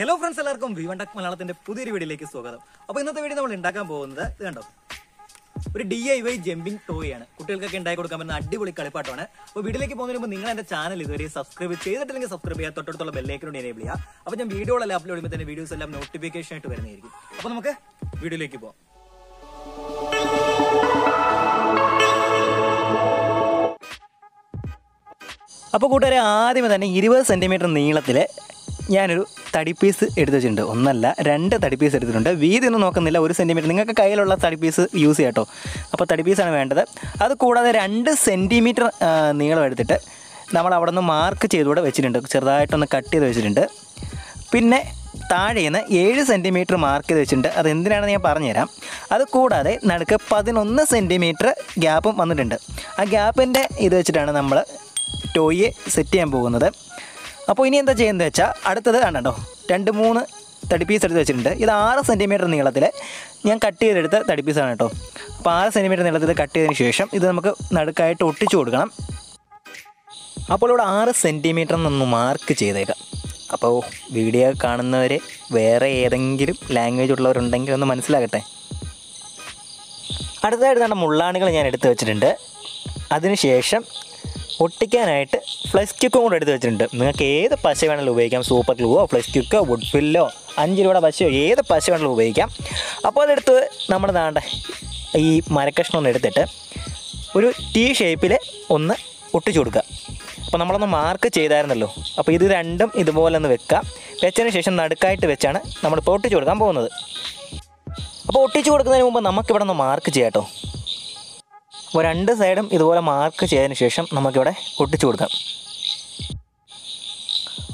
Hello friends, welcome to Vivan Tech Malayalam. Now, in this video, we will do a DIY jumping toy. If you have a video, Now, we have a 20 centimeter നീളത്തിലെ ഞാനൊരു 30 piece എടുത്തിട്ടുണ്ട് ഒന്നല്ല രണ്ട് 30 piece എടുത്തിട്ടുണ്ട് വീതി ഒന്നും നോക്കുന്നില്ല 1 centimetre നിങ്ങൾക്ക് കയ്യിലുള്ള 30 പീസ് യൂസ് ചെയ്യട്ടോ അപ്പോൾ 30 പീസ് ആണ് വേണ്ടത് അത് കൂടാതെ 2 സെന്റിമീറ്റർ നീളം എടുത്തിട്ട് നമ്മൾ അവിടന്ന് മാർക്ക് ചെയ്തുവിടെ വെച്ചിട്ടുണ്ട് ചെറുതായിട്ട് ഒന്ന് കട്ട് ചെയ്തു വെച്ചിട്ടുണ്ട് പിന്നെ താഴേന്ന് 7 സെന്റിമീറ്റർ മാർക്ക് ചെയ്തു വെച്ചിട്ടുണ്ട് അത് എന്തിനാണെന്ന് ഞാൻ പറഞ്ഞു തരാം അത് കൂടാതെ നടുക്ക് 11 സെന്റിമീറ്റർ ഗ്യാപ്പും വന്നിട്ടുണ്ട് ആ ഗ്യാപ്പിന്റെ ഇത് വെച്ചിട്ടാണ് നമ്മൾ ടോയ് സെറ്റ് ചെയ്യാൻ പോകുന്നത് അപ്പോൾ ഇനി എന്താ ചെയ്യുന്നത് വെച്ചാൽ അടുത്തത് കണ്ടോ 2-3 തടി പീസ് എടുത്ത് വെച്ചിട്ടുണ്ട് ഇത് 6 സെന്റിമീറ്റർ നീളത്തിൽ ഞാൻ കട്ട് ചെയ്തെടുത്ത തടി പീസാണ് കേട്ടോ അപ്പോൾ 6 സെന്റിമീറ്റർ നീളത്തിൽ കട്ട് ചെയ്തതിന് ശേഷം ഇത് നമുക്ക് നടുക്കായിട്ട് ഒട്ടിച്ചു കൊടുക്കണം അപ്പോൾ ഇവിടെ 6 സെന്റിമീറ്റർ എന്നൊന്ന് മാർക്ക് ചെയ്തേക്കാം അപ്പോൾ വീഡിയോ കാണുന്നവർ വേറെ ഏതെങ്കിലും ലാംഗ്വേജ് ഉള്ളവരുണ്ടെങ്കിൽ ഒന്ന് മനസ്സിലാകട്ടെ അടുത്തതായിട്ട് നമ്മുടെ മുള്ളാണികൾ ഞാൻ എടുത്ത് വെച്ചിട്ടുണ്ട് അതിനുശേഷം ഒട്ടിക്കാനായിട്ട് ഫ്ലക്സ് ക്യൂക്കും കൂടെ എടുത്ത് വെച്ചിട്ടുണ്ട് നിങ്ങൾക്ക് ഏത് പശ വേണമെങ്കിലും ഉപയോഗിക്കാം സൂപ്പർ ഗ്ലൂവോ ഫ്ലക്സ് ക്യൂക്കോ വുഡ് ഫില്ലോ 5 രൂപയുടെ പശയോ ഏത് പശ വേണമെങ്കിലും ഉപയോഗിക്കാം അപ്പോൾ അതെടുത്ത് നമ്മുടെ താണ്ട ഈ മരക്കഷ്ണം ഒന്ന് എടുത്തിട്ട് ഒരു ടീ ഷേപ്പിൽ ഒന്ന് ഒട്ടിച്ചു കൊടുക്കുക അപ്പോൾ നമ്മളൊന്ന് മാർക്ക് ചെയ്തായിരുന്നല്ലോ അപ്പോൾ ഇത് രണ്ടും ഇതുപോലെ ഒന്ന് വെക്കുക വെച്ചതിന് ശേഷം നടുക്കായിട്ട് വെച്ചാണ് നമ്മളിപ്പോൾ ഒട്ടിച്ചു കൊടുക്കാൻ പോകുന്നത് അപ്പോൾ ഒട്ടിച്ചു കൊടുക്കുന്നതിന് മുമ്പ് നമുക്കിവിടെ ഒന്ന് മാർക്ക് ചെയ്യാം കേട്ടോ അപ്പോൾ 2 സൈഡും ഇതുപോലെ മാർക്ക് ചെയ്തതിന് ശേഷം നമുക്കിവിടെ ഒട്ടിച്ചു കൊടുക്കാം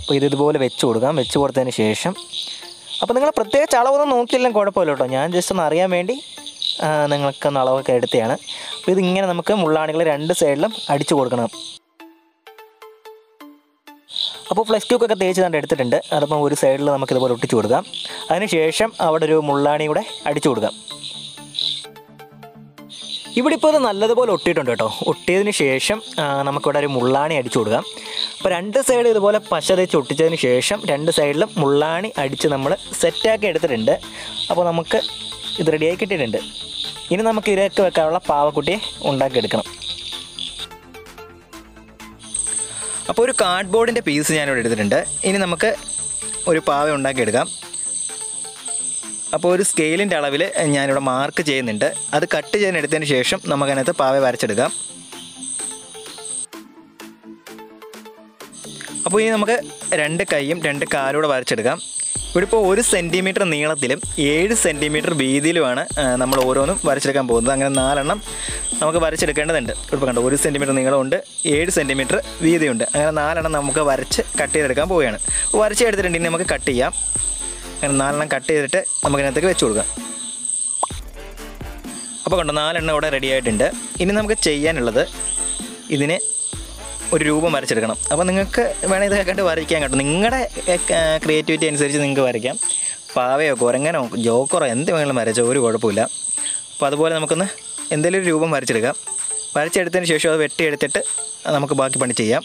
അപ്പോൾ ഇതുപോലെ വെച്ച് കൊടുക്കാം വെച്ച് കൊടുത്തതിന് ശേഷം അപ്പോൾ നിങ്ങൾ പ്രത്യേകിച്ച് അളവൊന്നും നോക്കിയില്ലെങ്കിൽ കുഴപ്പമില്ല കേട്ടോ ഞാൻ ജസ്റ്റ് ഒന്ന് അറിയാൻ വേണ്ടി നിങ്ങൾക്കൊന്ന് അളവൊക്കെ എടുത്തതാണ് അപ്പോൾ ഇതിങ്ങനെ നമുക്ക് മുള്ളാണികൾ 2 സൈഡിലും അടിച്ചു കൊടുക്കണം അപ്പോൾ ഫ്ലക്സ് ക്യൂക്കൊക്കെ തേച്ച് തന്നെ എടുത്തിട്ടുണ്ട് അതിപ്പോൾ ഒരു സൈഡിൽ നമുക്കിതുപോലെ ഒട്ടിച്ചു കൊടുക്കാം അതിന് ശേഷം അവിടെ ഒരു മുള്ളാണി കൂടെ അടിച്ചു കൊടുക്കാം ഇവിടെ ഇപ്പോൾ ഇത് നല്ലതുപോലെ ഒട്ടിയിട്ടുണ്ട് കേട്ടോ ഒട്ടിയതിന് ശേഷം നമുക്കിവിടെ ഒരു മുള്ളാണി അടിച്ചു കൊടുക്കാം അപ്പോൾ 2 സൈഡ് ഇതുപോലെ പശ തേച്ച് ഒട്ടിച്ചതിന് ശേഷം 2 സൈഡിലും മുള്ളാണി അടിച്ച് നമ്മൾ സെറ്റാക്കി എടുത്തിട്ടുണ്ട് അപ്പോൾ നമുക്ക് ഇത് റെഡിയായി കിട്ടിയിട്ടുണ്ട് ഇനി നമുക്ക് ഇതിലേക്ക് വെക്കാനുള്ള പാവക്കുട്ടിയെ ഉണ്ടാക്കിയെടുക്കണം അപ്പോൾ ഒരു കാർഡ് ബോർഡിൻ്റെ പീസ് ഞാനിവിടെ എടുത്തിട്ടുണ്ട് ഇനി നമുക്ക് ഒരു പാവ ഉണ്ടാക്കിയെടുക്കാം അപ്പോൾ ഒരു സ്കെയിലിൻ്റെ അളവിൽ ഞാനിവിടെ മാർക്ക് ചെയ്യുന്നുണ്ട് അത് കട്ട് ചെയ്യാനെടുത്തതിന് ശേഷം നമുക്കതിനകത്ത് പാവ വരച്ചെടുക്കാം അപ്പോൾ ഇനി നമുക്ക് 2 കൈയും 2 കാലൂടെ വരച്ചെടുക്കാം ഇവിടെ ഇപ്പോൾ 1 സെൻറ്റിമീറ്റർ നീളത്തിലും 7 സെൻറ്റിമീറ്റർ വീതിയിലുമാണ് നമ്മൾ ഓരോന്നും വരച്ചെടുക്കാൻ പോകുന്നത് അങ്ങനെ 4 എണ്ണം നമുക്ക് വരച്ചെടുക്കേണ്ടതുണ്ട് ഇപ്പോൾ കണ്ടോ 1 സെൻറ്റിമീറ്റർ നീളമുണ്ട് 7 സെൻറ്റിമീറ്റർ വീതിയുണ്ട് അങ്ങനെ 4 എണ്ണം നമുക്ക് വരച്ച് കട്ട് ചെയ്തെടുക്കാൻ പോവുകയാണ് വരച്ചെടുത്തിട്ടുണ്ട് ഇനി നമുക്ക് കട്ട് ചെയ്യാം അങ്ങനെ 4 എണ്ണം കട്ട് ചെയ്തിട്ട് നമുക്കിതിനകത്തേക്ക് വെച്ച് കൊടുക്കാം അപ്പോൾ കണ്ടോ 4 എണ്ണം ഇവിടെ റെഡി ആയിട്ടുണ്ട് ഇനി നമുക്ക് ചെയ്യാനുള്ളത് ഇതിന് ഒരു രൂപം വരച്ചെടുക്കണം അപ്പോൾ നിങ്ങൾക്ക് വേണമെങ്കിൽ ഇതൊക്കെ കണ്ട് വരയ്ക്കാൻ കേട്ടോ നിങ്ങളുടെ ക്രിയേറ്റിവിറ്റി അനുസരിച്ച് നിങ്ങൾക്ക് വരയ്ക്കാം പാവയോ കുരങ്ങനോ ജോക്കറോ എന്ത് വേണമെങ്കിലും വരച്ചോ ഒരു കുഴപ്പമില്ല അപ്പോൾ അതുപോലെ നമുക്കൊന്ന് എന്തെങ്കിലും ഒരു രൂപം വരച്ചെടുക്കാം വരച്ചെടുത്തതിന് ശേഷം അത് വെട്ടിയെടുത്തിട്ട് നമുക്ക് ബാക്കി പണി ചെയ്യാം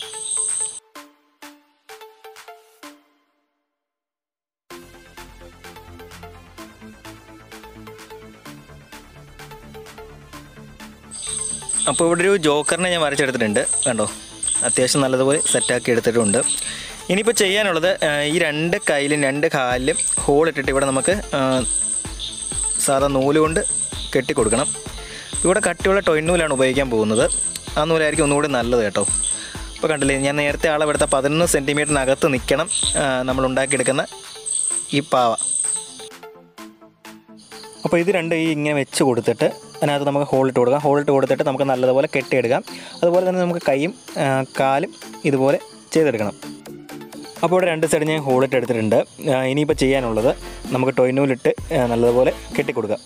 അപ്പോൾ ഇവിടെ ഒരു ജോക്കറിനെ ഞാൻ വരച്ചെടുത്തിട്ടുണ്ട് കണ്ടോ അത്യാവശ്യം നല്ലതുപോലെ സെറ്റാക്കി എടുത്തിട്ടുണ്ട് ഇനിയിപ്പോൾ ചെയ്യാനുള്ളത് ഈ 2 കൈയിലും 2 കാലിലും ഹോളിട്ടിട്ട് ഇവിടെ നമുക്ക് സാധാ നൂല് കൊണ്ട് കെട്ടിക്കൊടുക്കണം ഇവിടെ കട്ടിയുള്ള ടോയ് നൂലാണ് ഉപയോഗിക്കാൻ പോകുന്നത് ആ നൂലായിരിക്കും ഒന്നുകൂടി നല്ലത് കേട്ടോ അപ്പോൾ കണ്ടില്ലേ ഞാൻ നേരത്തെ അളവെടുത്ത 11 സെൻറ്റിമീറ്ററിനകത്ത് നിൽക്കണം നമ്മളുണ്ടാക്കിയെടുക്കുന്ന ഈ പാവ അപ്പോൾ ഇത് രണ്ട് ഈ ഇങ്ങനെ വെച്ച് കൊടുത്തിട്ട് അതിനകത്ത് നമുക്ക് ഹോളിട്ട് കൊടുക്കാം ഹോളിട്ട് കൊടുത്തിട്ട് നമുക്ക് നല്ലതുപോലെ കെട്ടിയെടുക്കാം അതുപോലെ തന്നെ നമുക്ക് കൈയും കാലും ഇതുപോലെ ചെയ്തെടുക്കണം അപ്പോൾ ഇവിടെ 2 സൈഡ് ഞാൻ ഹോളിട്ട് എടുത്തിട്ടുണ്ട് ഇനിയിപ്പോൾ ചെയ്യാനുള്ളത് നമുക്ക് ടോയ് നൂലിട്ട് നല്ലതുപോലെ കെട്ടിക്കൊടുക്കാം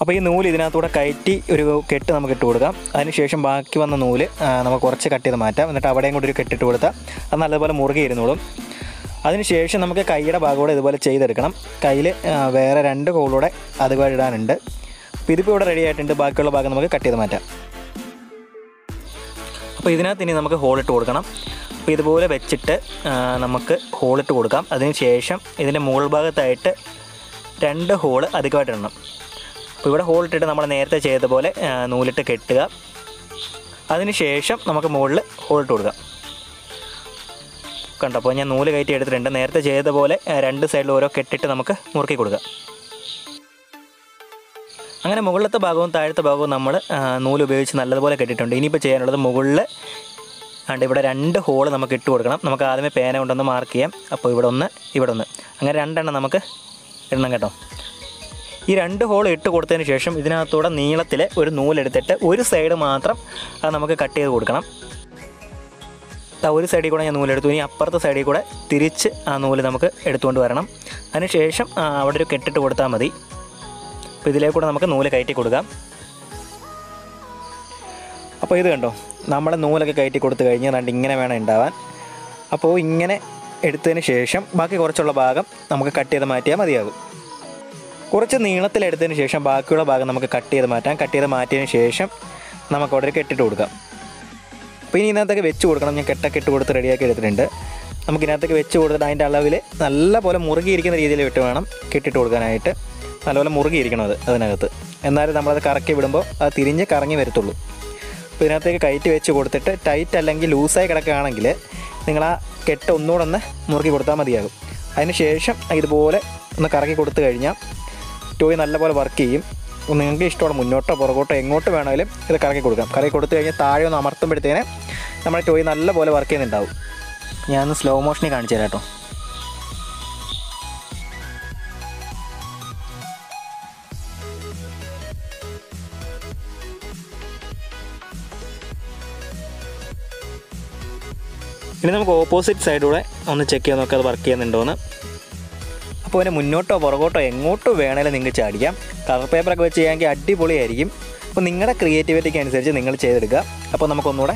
അപ്പോൾ ഈ നൂല് ഇതിനകത്തൂടെ കയറ്റി ഒരു കെട്ട് നമുക്ക് ഇട്ട് കൊടുക്കാം അതിനുശേഷം ബാക്കി വന്ന നൂല് നമുക്ക് കുറച്ച് കട്ട് ചെയ്ത് മാറ്റാം എന്നിട്ട് അവിടെയും കൂടി ഒരു കെട്ടിട്ട് കൊടുത്താൽ അത് നല്ലതുപോലെ മുറുകെ ഇരുന്നോളും അതിനുശേഷം നമുക്ക് കൈയുടെ ഭാഗത്തോടെ ഇതുപോലെ ചെയ്തെടുക്കണം കയ്യിൽ വേറെ 2 കോളൂടെ അതുപോലെ ഇടാനുണ്ട് അപ്പോൾ ഇതിപ്പോൾ ഇവിടെ റെഡി ആയിട്ടുണ്ട് ബാക്കിയുള്ള ഭാഗം നമുക്ക് കട്ട് ചെയ്ത് മാറ്റാം അപ്പോൾ ഇതിനകത്ത് ഇനി നമുക്ക് ഹോളിട്ട് കൊടുക്കണം അപ്പോൾ ഇതുപോലെ വെച്ചിട്ട് നമുക്ക് ഹോളിട്ട് കൊടുക്കാം. അതിനുശേഷം ഇതിൻ്റെ മുകൾ ഭാഗത്തായിട്ട് 2 ഹോൾ അധികമായിട്ട് ഇടണം. അപ്പോൾ ഇവിടെ ഹോളിട്ടിട്ട് നമ്മൾ നേരത്തെ ചെയ്ത പോലെ നൂലിട്ട് കെട്ടുക. അതിനുശേഷം നമുക്ക് മുകളിൽ ഹോളിട്ട് കൊടുക്കാം. കണ്ടോ, അപ്പോൾ ഞാൻ നൂല് കയറ്റി എടുത്തിട്ടുണ്ട്. നേരത്തെ ചെയ്ത പോലെ 2 സൈഡിൽ ഓരോ കെട്ടിട്ട് നമുക്ക് മുറുക്കി കൊടുക്കാം. അങ്ങനെ മുകളിലത്തെ ഭാഗവും താഴത്തെ ഭാഗവും നമ്മൾ നൂലുപയോഗിച്ച് നല്ലതുപോലെ കെട്ടിയിട്ടുണ്ട്. ഇനിയിപ്പോൾ ചെയ്യാനുള്ളത് മുകളിൽ ആണ്ട് ഇവിടെ 2 ഹോൾ നമുക്ക് ഇട്ട് കൊടുക്കണം. നമുക്ക് ആദ്യമേ പേന കൊണ്ടൊന്ന് മാർക്ക് ചെയ്യാം. അപ്പോൾ ഇവിടെ ഒന്ന് അങ്ങനെ 2 നമുക്ക് ഇടണം കേട്ടോ. ഈ 2 ഹോൾ ഇട്ട് കൊടുത്തതിന് ശേഷം ഇതിനകത്തൂടെ നീളത്തിൽ ഒരു നൂലെടുത്തിട്ട് ഒരു സൈഡ് മാത്രം അത് നമുക്ക് കട്ട് ചെയ്ത് കൊടുക്കണം. ഒരു സൈഡിൽ കൂടെ ഞാൻ നൂലെടുത്തു. ഇനി അപ്പുറത്തെ സൈഡിൽ കൂടെ തിരിച്ച് ആ നൂല് നമുക്ക് എടുത്തുകൊണ്ട് വരണം. അതിനുശേഷം അവിടെ ഒരു കെട്ടിട്ട് കൊടുത്താൽ മതി. അപ്പോൾ ഇതിലേക്കൂടെ നമുക്ക് നൂല് കയറ്റി കൊടുക്കാം. അപ്പോൾ ഇത് കണ്ടോ, നമ്മുടെ നൂലൊക്കെ കയറ്റി കൊടുത്തു കഴിഞ്ഞാൽ രണ്ട് ഇങ്ങനെ വേണം ഉണ്ടാവാൻ. അപ്പോൾ ഇങ്ങനെ എടുത്തതിന് ശേഷം ബാക്കി കുറച്ചുള്ള ഭാഗം നമുക്ക് കട്ട് ചെയ്ത് മാറ്റിയാൽ മതിയാകും. കുറച്ച് നീളത്തിലെടുത്തതിന് ശേഷം ബാക്കിയുള്ള ഭാഗം നമുക്ക് കട്ട് ചെയ്ത് മാറ്റാം. കട്ട് ചെയ്ത് മാറ്റിയതിന് ശേഷം നമുക്ക് അവിടെ ഒരു കെട്ടിട്ട് കൊടുക്കാം. അപ്പോൾ ഇനി ഇതിനകത്തേക്ക് വെച്ച് കൊടുക്കണം. ഞാൻ കെട്ടൊക്കെ ഇട്ട് കൊടുത്ത് റെഡിയാക്കി എടുത്തിട്ടുണ്ട്. നമുക്ക് ഇതിനകത്തേക്ക് വെച്ച് കൊടുത്തിട്ട് അതിൻ്റെ അളവിൽ നല്ലപോലെ മുറുകിയിരിക്കുന്ന രീതിയിൽ വിട്ട് വേണം കെട്ടിട്ട് കൊടുക്കാനായിട്ട്. നല്ലപോലെ മുറുകിയിരിക്കണം അത് അതിനകത്ത്. എന്നാലും നമ്മളത് കറക്കി വിടുമ്പോൾ അത് തിരിഞ്ഞ് കറങ്ങി വരത്തുള്ളൂ. അപ്പോൾ ഇതിനകത്തേക്ക് കയറ്റി വെച്ച് കൊടുത്തിട്ട് ടൈറ്റ് അല്ലെങ്കിൽ ലൂസായി കിടക്കുകയാണെങ്കിൽ നിങ്ങൾ ആ കെട്ട് ഒന്നുകൂടെ ഒന്ന് മുറുക്കി കൊടുത്താൽ മതിയാകും. അതിന് ശേഷം ഇതുപോലെ ഒന്ന് കറക്കി കൊടുത്തു കഴിഞ്ഞാൽ ടോയ് നല്ലപോലെ വർക്ക് ചെയ്യും. നിങ്ങൾക്ക് ഇഷ്ടമാണ് മുന്നോട്ടോ പുറകോട്ടോ എങ്ങോട്ട് വേണമെങ്കിലും ഇത് കറക്കി കൊടുക്കാം. കറക്കി കൊടുത്തു കഴിഞ്ഞാൽ താഴെ ഒന്ന് അമർത്തുമ്പോഴത്തേനെ നമ്മുടെ ടോയ് നല്ലപോലെ വർക്ക് ചെയ്യുന്നുണ്ടാവും. ഞാനൊന്ന് സ്ലോ മോഷനിൽ കാണിച്ചു തരാം കേട്ടോ. ഇനി നമുക്ക് ഓപ്പോസിറ്റ് സൈഡിലൂടെ ഒന്ന് ചെക്ക് ചെയ്ത് നോക്കി അത് വർക്ക് ചെയ്യുന്നുണ്ടോയെന്ന്. അപ്പോൾ അതിന് മുന്നോട്ടോ പുറകോട്ടോ എങ്ങോട്ടോ വേണമെങ്കിലും നിങ്ങൾക്ക് ചാടിക്കാം. കളർ പേപ്പറൊക്കെ വെച്ച് ചെയ്യാമെങ്കിൽ അടിപൊളിയായിരിക്കും. അപ്പോൾ നിങ്ങളുടെ ക്രിയേറ്റിവിറ്റിക്ക് അനുസരിച്ച് നിങ്ങൾ ചെയ്തെടുക്കുക. അപ്പോൾ നമുക്കൊന്നുകൂടെ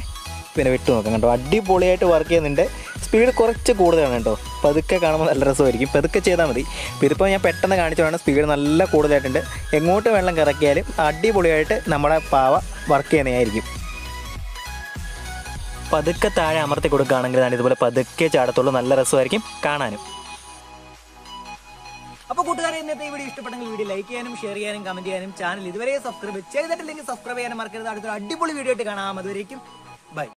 പിന്നെ വിട്ടു നോക്കാം കേട്ടോ. അടിപൊളിയായിട്ട് വർക്ക് ചെയ്യുന്നുണ്ട്. സ്പീഡ് കുറച്ച് കൂടുതലാണ് കേട്ടോ. പതുക്കെ കാണുമ്പോൾ നല്ല രസമായിരിക്കും. പതുക്കെ ചെയ്താൽ മതി. അപ്പോൾ ഇതിപ്പോൾ ഞാൻ പെട്ടെന്ന് കാണിച്ചതാണ്. സ്പീഡ് നല്ല കൂടുതലായിട്ടുണ്ട്. എങ്ങോട്ട് വെള്ളം കറക്കിയാലും അടിപൊളിയായിട്ട് നമ്മുടെ പാവ വർക്ക് ചെയ്യുന്നതായിരിക്കും. പതുക്കെ താഴെ അമർത്തി കൊടുക്കുകയാണെങ്കിൽ ഞാൻ ഇതുപോലെ പതുക്കെ ചാടത്തുള്ളൂ. നല്ല രസമായിരിക്കും കാണാനും. അപ്പോൾ കൂട്ടുകാരെ, ഇന്നത്തെ ഈ വീഡിയോ ഇഷ്ടപ്പെട്ടെങ്കിൽ വീഡിയോ ലൈക്ക് ചെയ്യാനും ഷെയർ ചെയ്യാനും കമന്റ് ചെയ്യാനും ചാനൽ ഇതുവരെ സബ്സ്ക്രൈബ് ചെയ്തിട്ടില്ലെങ്കിൽ സബ്സ്ക്രൈബ് ചെയ്യാനും മറക്കരുത്. അടുത്തൊരു അടിപൊളി വീഡിയോ ആയിട്ട് കാണാം. അതുവരേക്കും ബൈ.